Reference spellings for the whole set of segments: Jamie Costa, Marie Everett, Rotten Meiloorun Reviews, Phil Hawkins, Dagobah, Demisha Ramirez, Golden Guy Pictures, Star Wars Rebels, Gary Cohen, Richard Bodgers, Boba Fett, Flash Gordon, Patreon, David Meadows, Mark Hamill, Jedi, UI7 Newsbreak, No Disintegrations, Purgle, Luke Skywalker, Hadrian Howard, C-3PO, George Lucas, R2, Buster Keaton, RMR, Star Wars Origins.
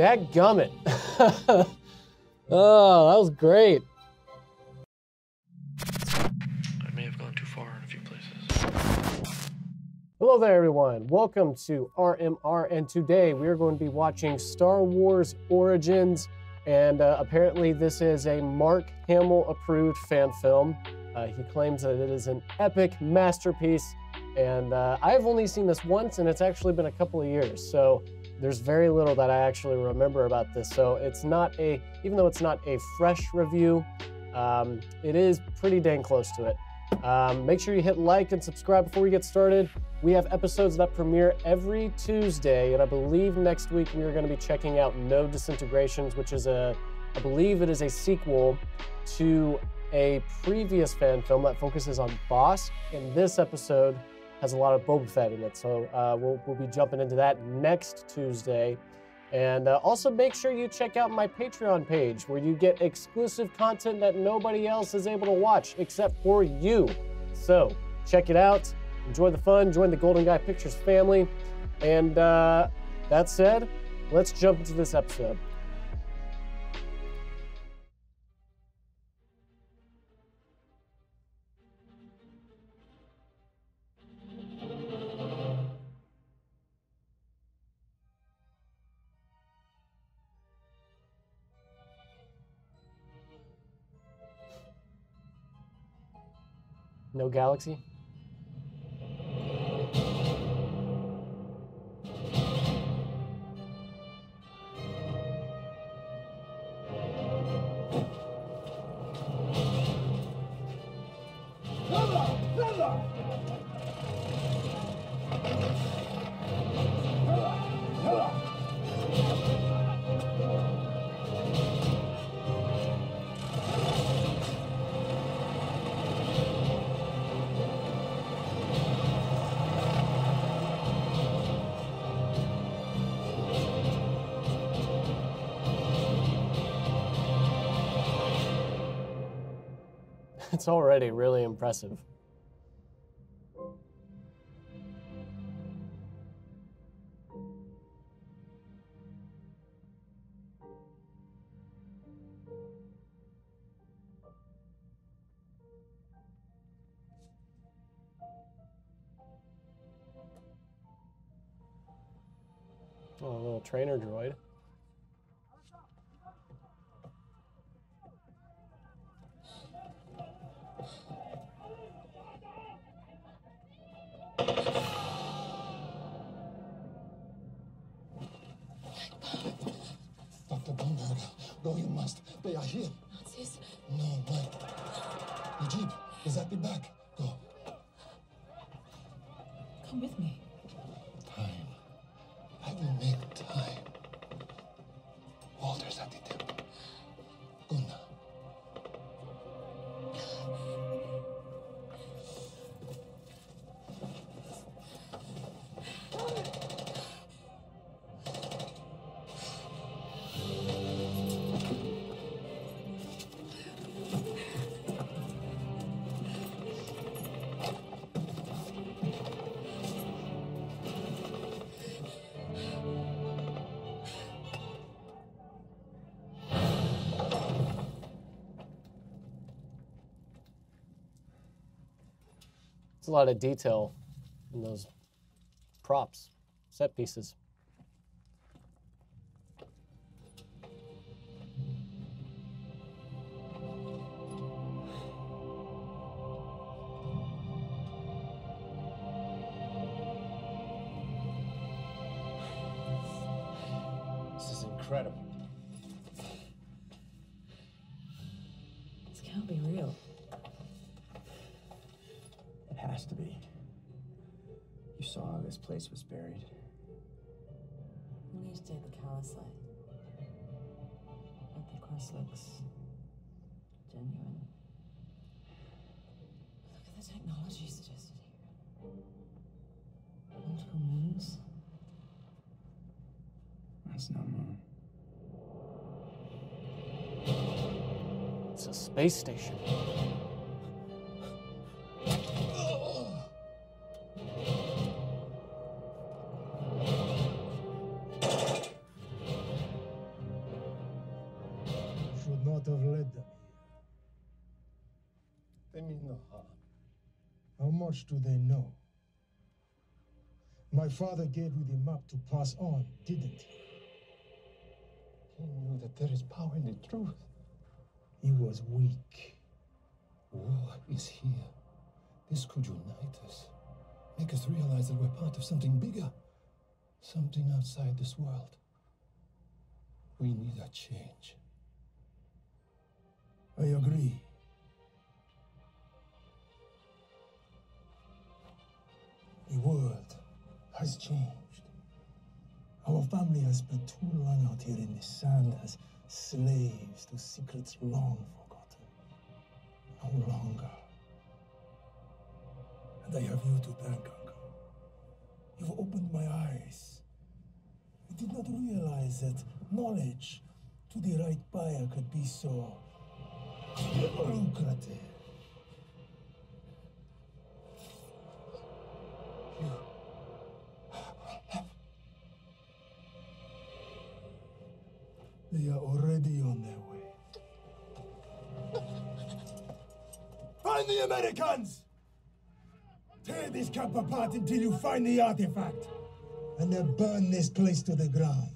Dadgummit. Oh, that was great. I may have gone too far in a few places. Hello there, everyone. Welcome to RMR, and today we are going to be watching Star Wars Origins, and apparently this is a Mark Hamill-approved fan film. He claims that it is an epic masterpiece, and I've only seen this once, and it's actually been a couple of years, so there's very little that I actually remember about this. So it's not a, even though it's not a fresh review, it is pretty dang close to it. Make sure you hit like and subscribe before we get started. We have episodes that premiere every Tuesday, and I believe next week we are going to be checking out No Disintegrations, which is a, I believe it is a sequel to a previous fan film that focuses on Boss, and this episode has a lot of Boba Fett in it, so we'll be jumping into that next Tuesday. And also make sure you check out my Patreon page, where you get exclusive content that nobody else is able to watch except for you. So check it out, enjoy the fun, join the Golden Guy Pictures family. And that said, let's jump into this episode. No galaxy? It's already really impressive. Oh, a little trainer droid. They are here. Nazis? No, Black. The jeep is at the back. Go. Come with me. Time. I will make time. Walter's at the temple. Go now. A lot of detail in those props, set pieces. This is incredible. This can't be real. Has to be. You saw how this place was buried. We used to the callous light. But the cross looks genuine. Look at the technology suggested here. Multiple moons. That's no moon. It's a space station. They mean no harm. How much do they know? My father gave you the map to pass on, didn't he? He knew that there is power in the truth. He was weak. War is here. This could unite us. Make us realize that we're part of something bigger. Something outside this world. We need a change. I agree. The world has changed. Our family has been too long out here in the sand as slaves to secrets long forgotten. No longer. And I have you to thank, Uncle. You've opened my eyes. I did not realize that knowledge to the right buyer could be so lucrative. They are already on their way. Find the Americans! Tear this camp apart until you find the artifact. And then burn this place to the ground.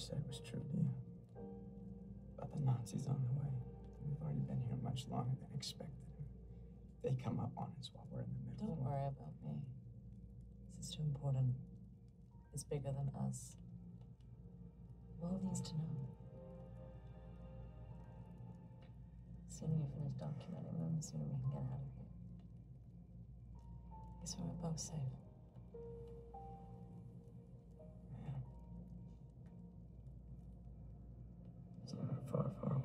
Said was true, do you? But the Nazis on the way. We've already been here much longer than expected. They come up on us while we're in the middle. Don't worry about me. This is too important. It's bigger than us. The world needs to know. The sooner you finish documenting them, the sooner we can get out of here. Guess we're both safe. Far, far away.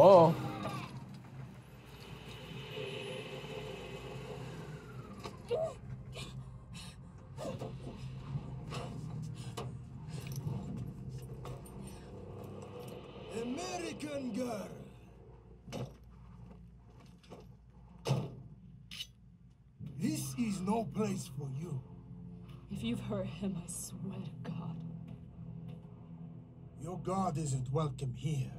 Whoa. American girl. This is no place for you. If you've hurt him, I swear to God. Your God isn't welcome here.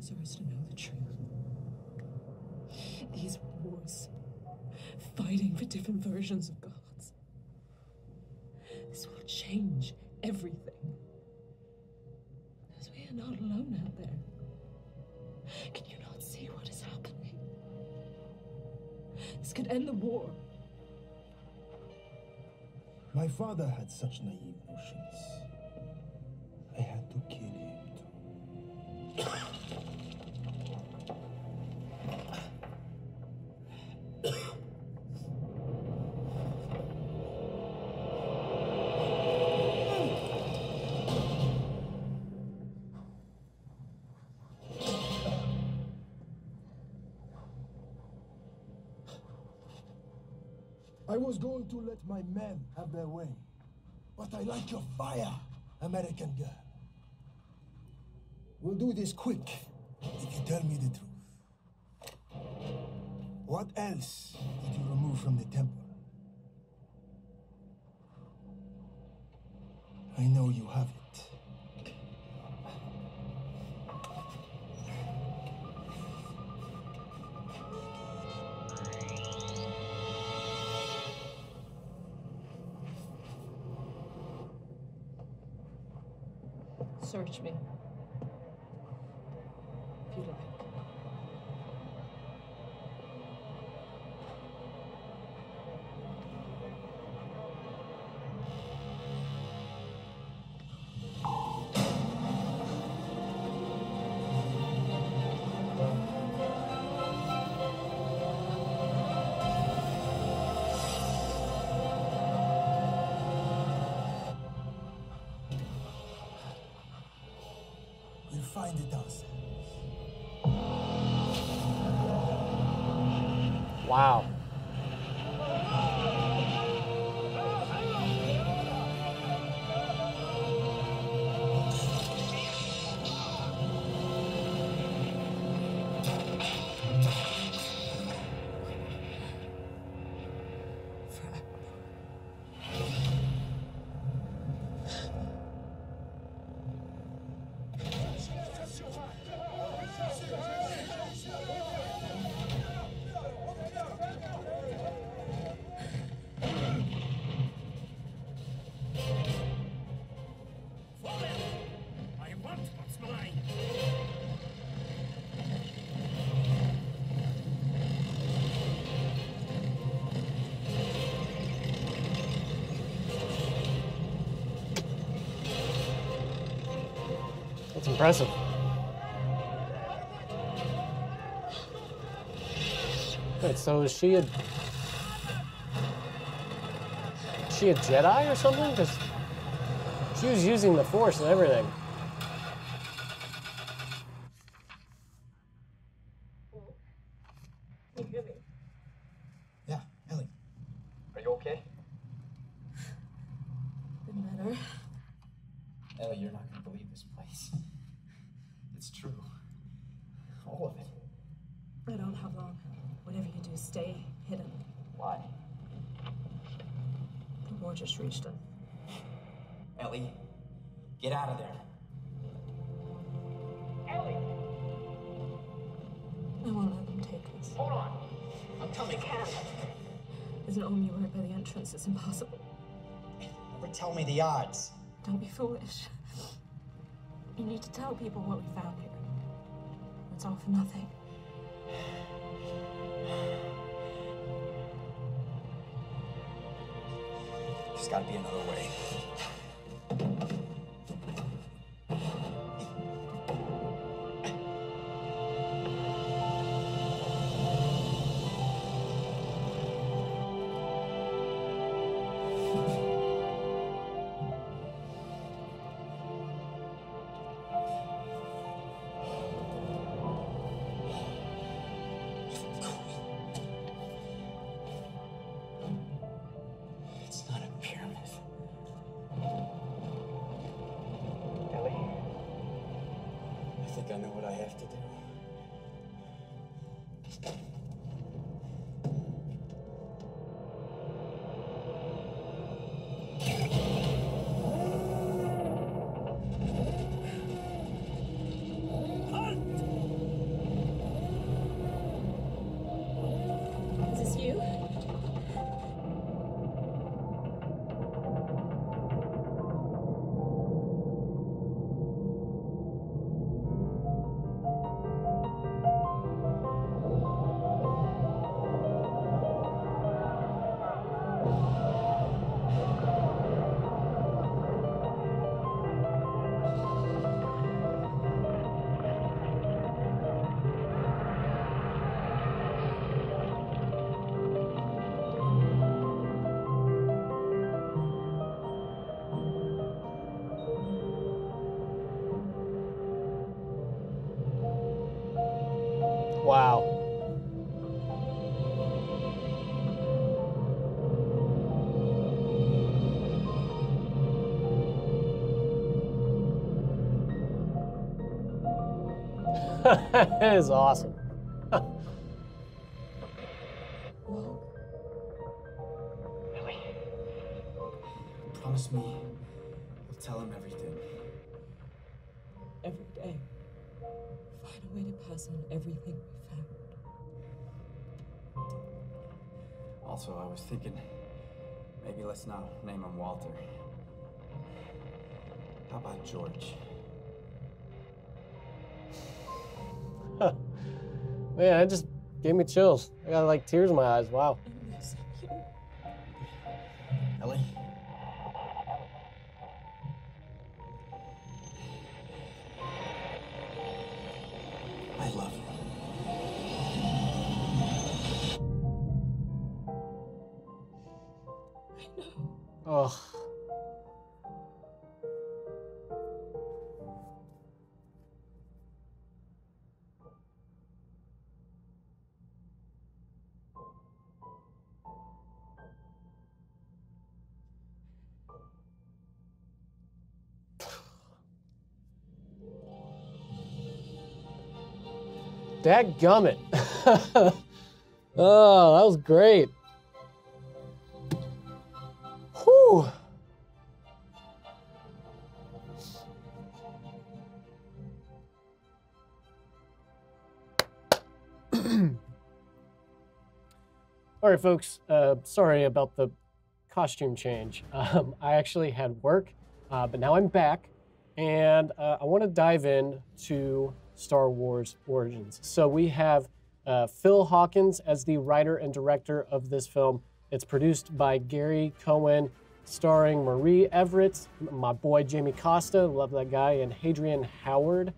Deserves to know the truth. These wars, fighting for different versions of gods. This will change everything. Because we are not alone out there. Can you not see what is happening? This could end the war. My father had such naive notions. I had to kill him too. I was going to let my men have their way, but I like your fire, American girl. We'll do this quick if you tell me the truth. What else did you remove from the temple? I know you have it. Search me, if you like. Find it ourselves. Wow. Impressive. Wait, so is she a Jedi or something? Because she was using the Force and everything. Can you hear me? Yeah, Ellie. Are you okay? Didn't matter. Ellie, you're not going to believe this place. It's true. All of it. I don't have long. Whatever you do, stay hidden. Why? The war just reached him. Ellie, get out of there. Ellie! I won't let them take us. Hold on. I'm coming. You can. There's an army right by the entrance. It's impossible. Never tell me the odds. Don't be foolish. You need to tell people what we found here. It's all for nothing. There's got to be another way. That is awesome. Ellie, promise me you'll tell him everything. Every day. Find a way to pass on everything we found. Also, I was thinking maybe let's not name him Walter. How about George? Man, it just gave me chills. I got like tears in my eyes. Wow. Ellie, I love you. I know. Oh. Dadgummit. Oh, that was great. Whew. All right, folks, sorry about the costume change. I actually had work, but now I'm back, and I want to dive in to Star Wars Origins. So we have Phil Hawkins as the writer and director of this film. It's produced by Gary Cohen, starring Marie Everett, my boy Jamie Costa, love that guy, and Hadrian Howard.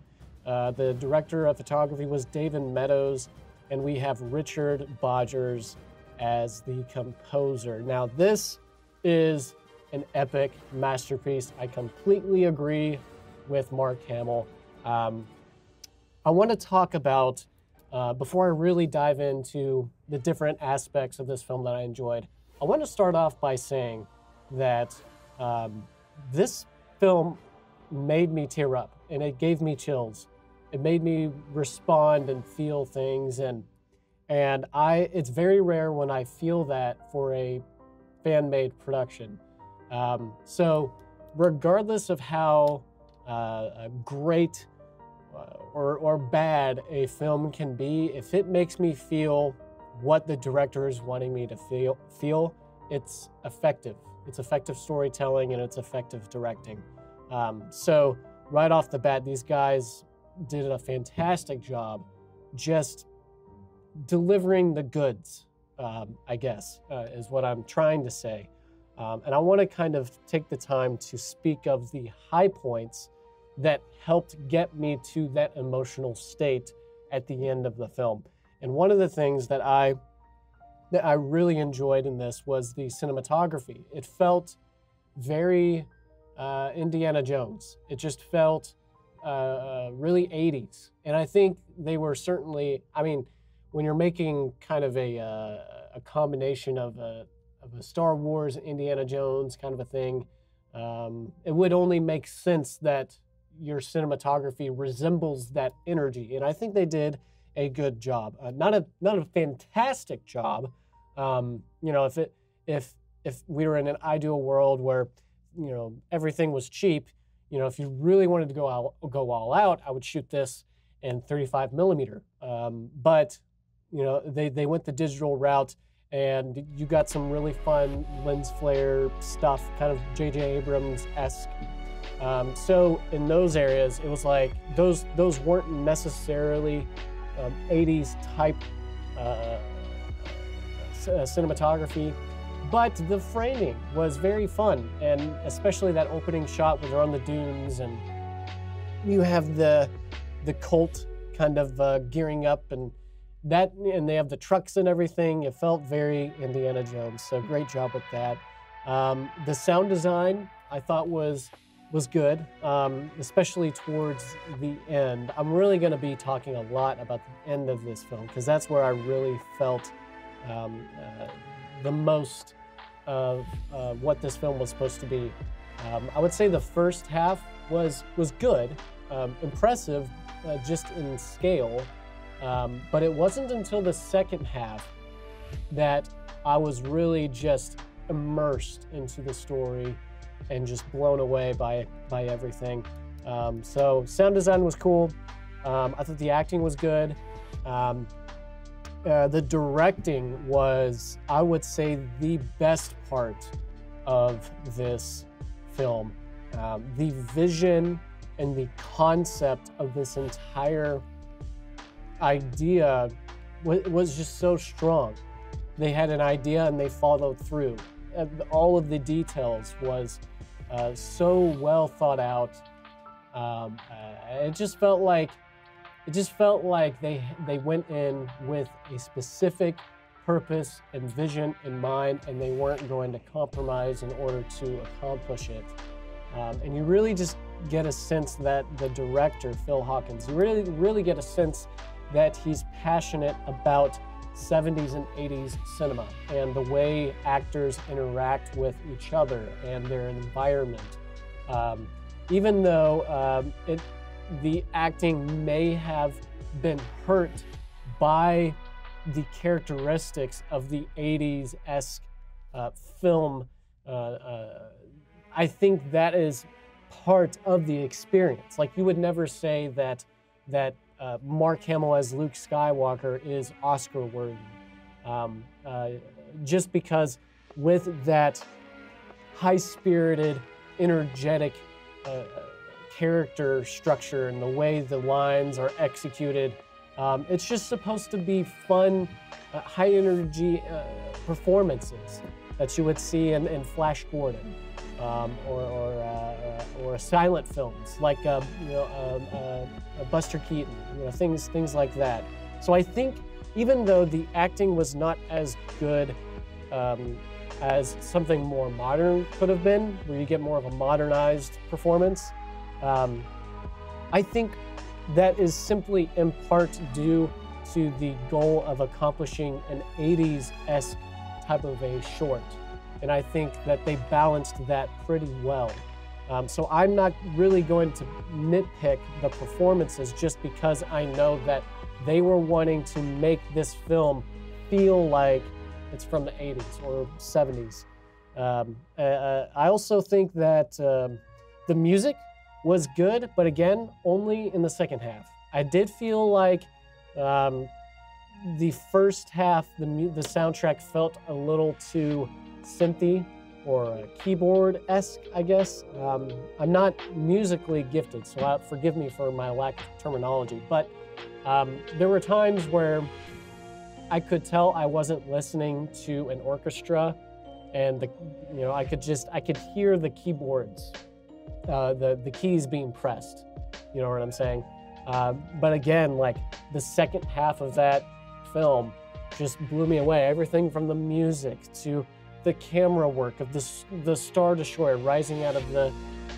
The director of photography was David Meadows, and we have Richard Bodgers as the composer. Now this is an epic masterpiece. I completely agree with Mark Hamill. I want to talk about, before I really dive into the different aspects of this film that I enjoyed, I want to start off by saying that this film made me tear up and it gave me chills. It made me respond and feel things, and it's very rare when I feel that for a fan-made production. So regardless of how great or bad a film can be, if it makes me feel what the director is wanting me to feel, it's effective. It's effective storytelling and it's effective directing. So right off the bat, these guys did a fantastic job just delivering the goods, I guess, is what I'm trying to say. And I want to kind of take the time to speak of the high points that helped get me to that emotional state at the end of the film. And one of the things that I really enjoyed in this was the cinematography. It felt very Indiana Jones. It just felt really 80s. And I think they were certainly, I mean, when you're making kind of a combination of a Star Wars, Indiana Jones kind of a thing, it would only make sense that your cinematography resembles that energy. And I think they did a good job, not a fantastic job. You know, if we were in an ideal world where, you know, everything was cheap, you know, if you really wanted to go all out, I would shoot this in 35 millimeter. But you know, they went the digital route, and you got some really fun lens flare stuff, kind of J.J. Abrams-esque. So in those areas, it was like those weren't necessarily 80s type cinematography, but the framing was very fun, and especially that opening shot where they're on the dunes and you have the cult kind of gearing up and that, and they have the trucks and everything. It felt very Indiana Jones, so great job with that. The sound design I thought was good, especially towards the end. I'm really gonna be talking a lot about the end of this film because that's where I really felt the most of what this film was supposed to be. I would say the first half was good, impressive just in scale, but it wasn't until the second half that I was really just immersed into the story and just blown away by everything. So sound design was cool. I thought the acting was good. The directing was, I would say, the best part of this film. The vision and the concept of this entire idea was just so strong. They had an idea and they followed through. All of the details was so well thought out. It just felt like they went in with a specific purpose and vision in mind, and they weren't going to compromise in order to accomplish it. And you really just get a sense that the director, Phil Hawkins, you really get a sense that he's passionate about 70s and 80s cinema and the way actors interact with each other and their environment. Even though the acting may have been hurt by the characteristics of the 80s-esque film, I think that is part of the experience. Like, you would never say that Mark Hamill as Luke Skywalker is Oscar-worthy. Just because with that high-spirited, energetic character structure and the way the lines are executed, it's just supposed to be fun, high-energy performances that you would see in Flash Gordon or silent films like Buster Keaton, you know, things like that. So I think even though the acting was not as good as something more modern could have been, where you get more of a modernized performance, I think that is simply in part due to the goal of accomplishing an 80s-esque type of a short. And I think that they balanced that pretty well. So I'm not really going to nitpick the performances just because I know that they were wanting to make this film feel like it's from the 80s or 70s. I also think that the music was good, but again, only in the second half. I did feel like the first half, the soundtrack felt a little too synthy or keyboard-esque, I guess. I'm not musically gifted, so forgive me for my lack of terminology, but there were times where I could tell I wasn't listening to an orchestra, and I could hear the keyboards, the keys being pressed. You know what I'm saying? But again, like the second half of that film just blew me away. Everything from the music to the camera work of the Star Destroyer rising out of the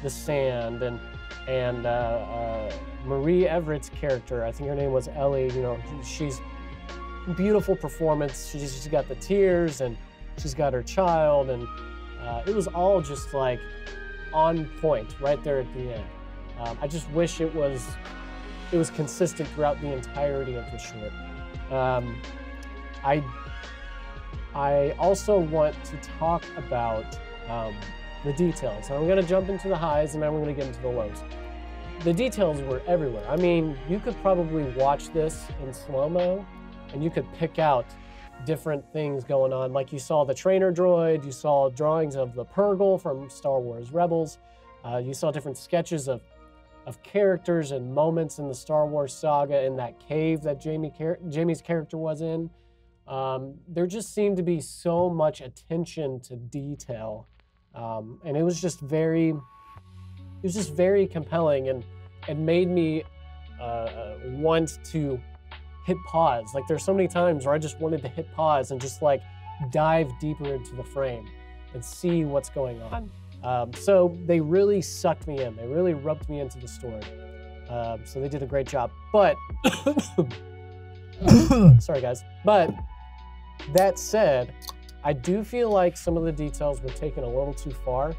sand, and Marie Everett's character, I think her name was Ellie, you know, she's beautiful performance. She's got the tears and she's got her child, and it was all just like on point right there at the end. I just wish it was consistent throughout the entirety of the short. I also want to talk about the details. So I'm gonna jump into the highs and then we're gonna get into the lows. The details were everywhere. I mean, you could probably watch this in slow-mo and you could pick out different things going on. Like you saw the trainer droid, you saw drawings of the Purgle from Star Wars Rebels, you saw different sketches of characters and moments in the Star Wars saga in that cave that Jamie's character was in. There just seemed to be so much attention to detail, and it was just very compelling, and it made me want to hit pause. Like there's so many times where I just wanted to hit pause and just like dive deeper into the frame and see what's going on. So they really sucked me in. They really rubbed me into the story. So they did a great job. But, sorry guys. But that said, I do feel like some of the details were taken a little too far.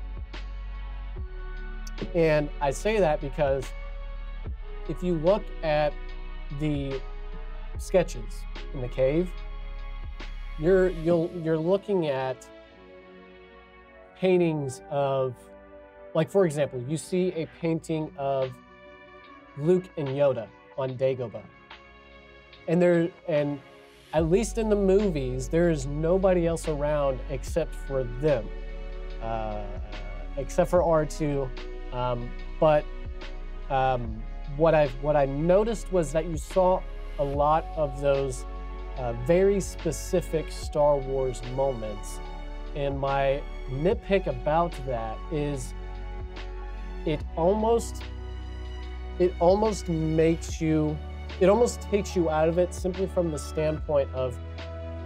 And I say that because if you look at the sketches in the cave, you're looking at paintings of, like for example, you see a painting of Luke and Yoda on Dagobah, and at least in the movies there is nobody else around except for them, except for R2. What I noticed was that you saw a lot of those very specific Star Wars moments. And my nitpick about that is it almost makes you, it almost takes you out of it simply from the standpoint of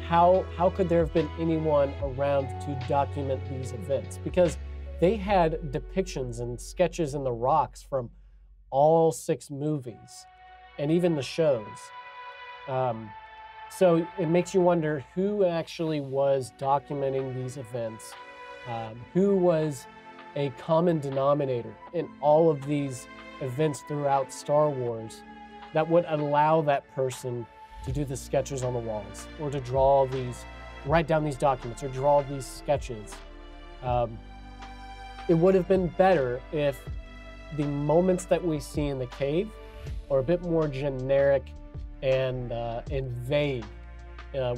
how could there have been anyone around to document these events? Because they had depictions and sketches in the rocks from all 6 movies and even the shows. So it makes you wonder who actually was documenting these events, who was a common denominator in all of these events throughout Star Wars that would allow that person to do the sketches on the walls or to draw these, write down these documents or draw these sketches. It would have been better if the moments that we see in the cave are a bit more generic and vague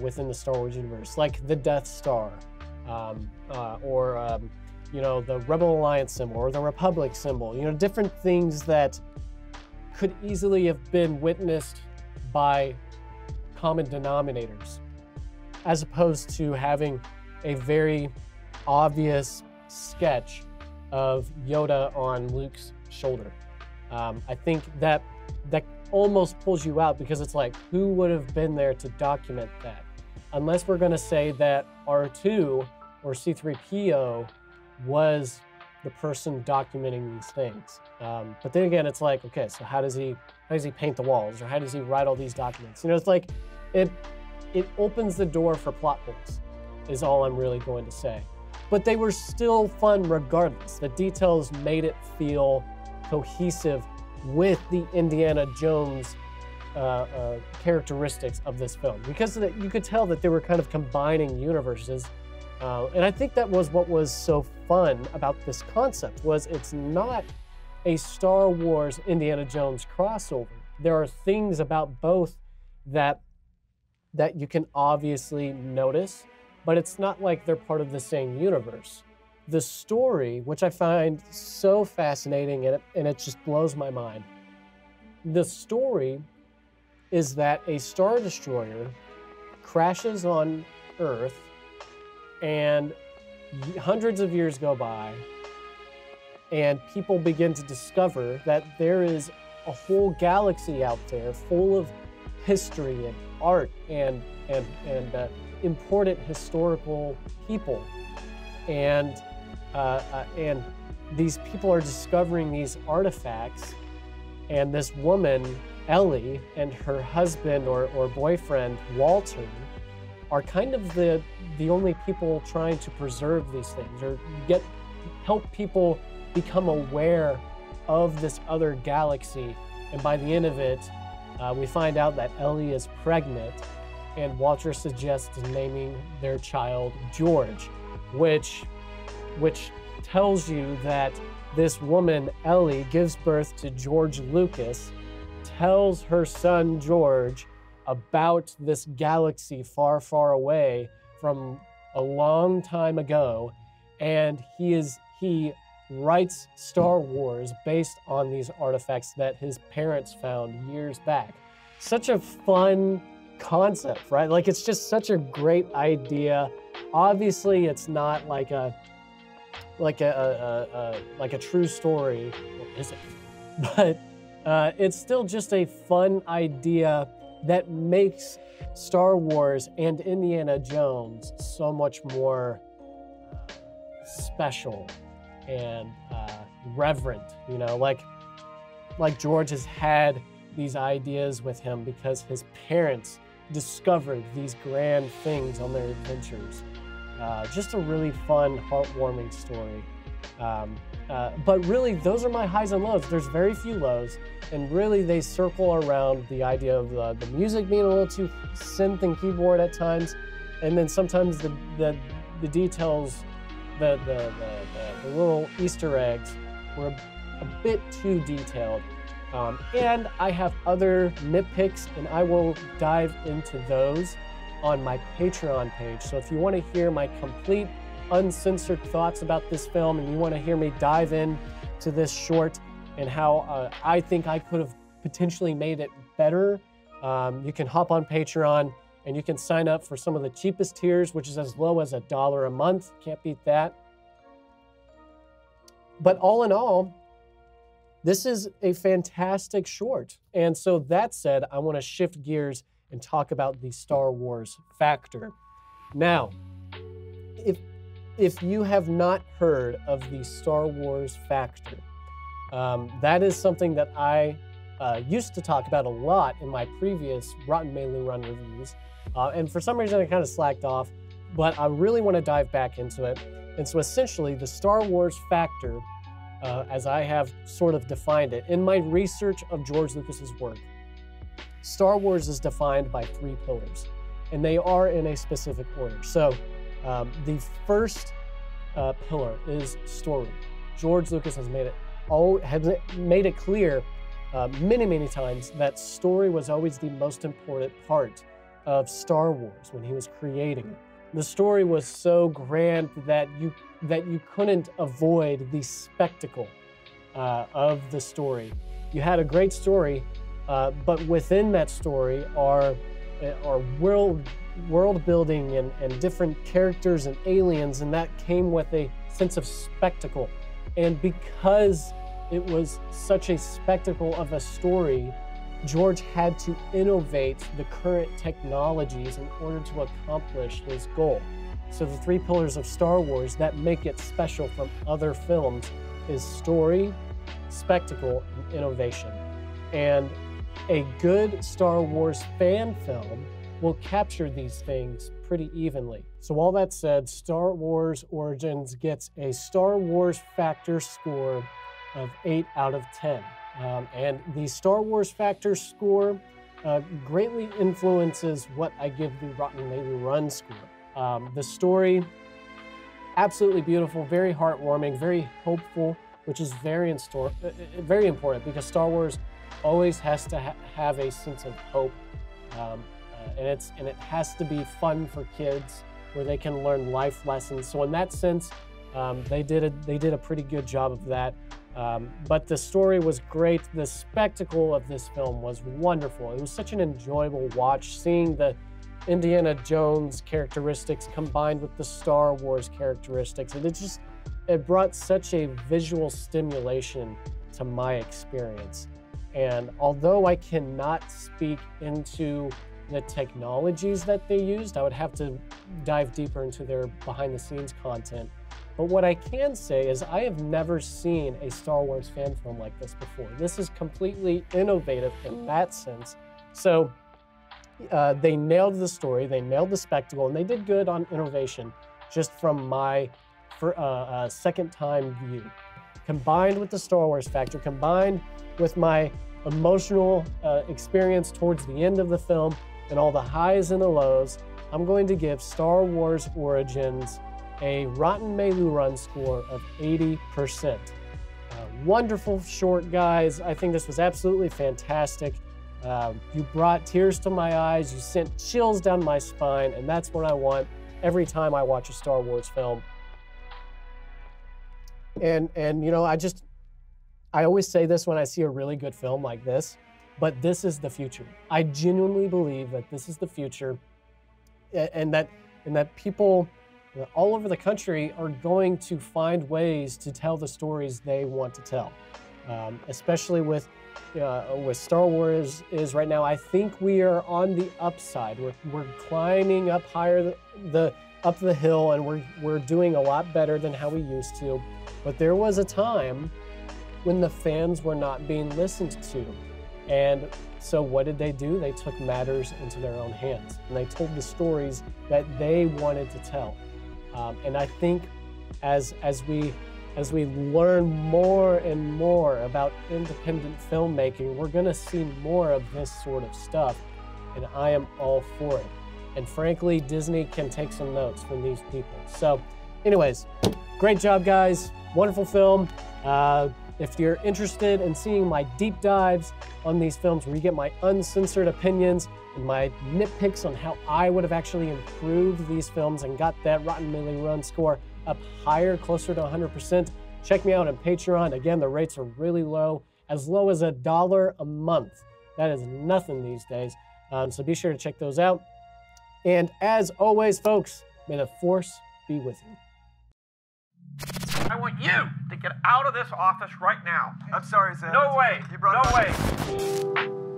within the Star Wars universe, like the Death Star, or you know, the Rebel Alliance symbol or the Republic symbol. You know, different things that could easily have been witnessed by common denominators, as opposed to having a very obvious sketch of Yoda on Luke's shoulder. I think that almost pulls you out because it's like, who would have been there to document that? Unless we're gonna say that R2 or C-3PO was the person documenting these things. But then again, it's like, okay, so how does he paint the walls, or how does he write all these documents? You know, it's like, it opens the door for plot holes, is all I'm really going to say. But they were still fun regardless. The details made it feel cohesive with the Indiana Jones characteristics of this film, because of that, you could tell that they were kind of combining universes, and I think that was what was so fun about this concept, was it's not a Star Wars Indiana Jones crossover. There are things about both that that you can obviously notice, but it's not like they're part of the same universe. The story, which I find so fascinating, and it just blows my mind. The story is that a Star Destroyer crashes on Earth and hundreds of years go by and people begin to discover that there is a whole galaxy out there full of history and art and important historical people. And these people are discovering these artifacts, and this woman, Ellie, and her husband or boyfriend, Walter, are kind of the only people trying to preserve these things or help people become aware of this other galaxy. And by the end of it, we find out that Ellie is pregnant, and Walter suggests naming their child George, which tells you that this woman, Ellie, gives birth to George Lucas, tells her son George about this galaxy far, far away from a long time ago, and he writes Star Wars based on these artifacts that his parents found years back. Such a fun concept, right? Like, it's just such a great idea. Obviously, it's not like a true story, or is it? But it's still just a fun idea that makes Star Wars and Indiana Jones so much more special and reverent. You know, like George has had these ideas with him because his parents discovered these grand things on their adventures. Just a really fun, heartwarming story. But really, those are my highs and lows. There's very few lows, and really they circle around the idea of the music being a little too synth and keyboard at times, and then sometimes the details, the little Easter eggs were a bit too detailed. And I have other nitpicks, and I will dive into those on my Patreon page. So if you want to hear my complete uncensored thoughts about this film, and you want to hear me dive in to this short and how I think I could have potentially made it better, you can hop on Patreon and you can sign up for some of the cheapest tiers, which is as low as $1 a month. Can't beat that. But all in all, this is a fantastic short. And so that said, I want to shift gears and talk about the Star Wars factor. Now, if you have not heard of the Star Wars factor, that is something that I used to talk about a lot in my previous Rotten Meiloorun Reviews. And for some reason, I kind of slacked off, but I really want to dive back into it. And so essentially, the Star Wars factor, as I have sort of defined it in my research of George Lucas's work, Star Wars is defined by 3 pillars, and they are in a specific order. So the first pillar is story. George Lucas has made it clear many, many times that story was always the most important part of Star Wars when he was creating it. The story was so grand that you couldn't avoid the spectacle of the story. You had a great story, but within that story are world building and different characters and aliens, and that came with a sense of spectacle. And because it was such a spectacle of a story, George had to innovate the current technologies in order to accomplish his goal. So the 3 pillars of Star Wars that make it special from other films is story, spectacle, and innovation. And a good Star Wars fan film will capture these things pretty evenly. So all that said, Star Wars Origins gets a Star Wars factor score of 8 out of 10. And the Star Wars factor score greatly influences what I give the Rotten Meiloorun score. The story, absolutely beautiful, very heartwarming, very hopeful, which is very important, because Star Wars always has to have a sense of hope and it has to be fun for kids where they can learn life lessons. So in that sense, they did a pretty good job of that. But the story was great. The spectacle of this film was wonderful. It was such an enjoyable watch, seeing the Indiana Jones characteristics combined with the Star Wars characteristics. And it brought such a visual stimulation to my experience. And although I cannot speak into the technologies that they used, I would have to dive deeper into their behind the scenes content. But what I can say is I have never seen a Star Wars fan film like this before. This is completely innovative in that sense. So they nailed the story, they nailed the spectacle, and they did good on innovation just from my second time view. Combined with the Star Wars factor, combined with my emotional experience towards the end of the film and all the highs and the lows, I'm going to give Star Wars Origins a Rotten Meiloorun score of 80%. Wonderful short, guys. I think this was absolutely fantastic. You brought tears to my eyes, you sent chills down my spine, and that's what I want every time I watch a Star Wars film. And you know, I always say this when I see a really good film like this, but this is the future. I genuinely believe that this is the future, and that people all over the country are going to find ways to tell the stories they want to tell, especially with Star Wars is right now. I think we are on the upside. We're climbing up higher up the hill, and we're doing a lot better than how we used to. But there was a time when the fans were not being listened to. And so what did they do? They took matters into their own hands, and they told the stories that they wanted to tell. And I think as we learn more and more about independent filmmaking, we're gonna see more of this sort of stuff, and I am all for it. And frankly, Disney can take some notes from these people. So anyways, great job, guys. Wonderful film. If you're interested in seeing my deep dives on these films, where you get my uncensored opinions and my nitpicks on how I would have actually improved these films and got that Rotten Meiloorun score up higher, closer to 100%, check me out on Patreon. Again, the rates are really low as $1 a month. That is nothing these days. So be sure to check those out. And as always, folks, may the force be with you. I want you to get out of this office right now. I'm sorry, Zach. No way. You brought no way.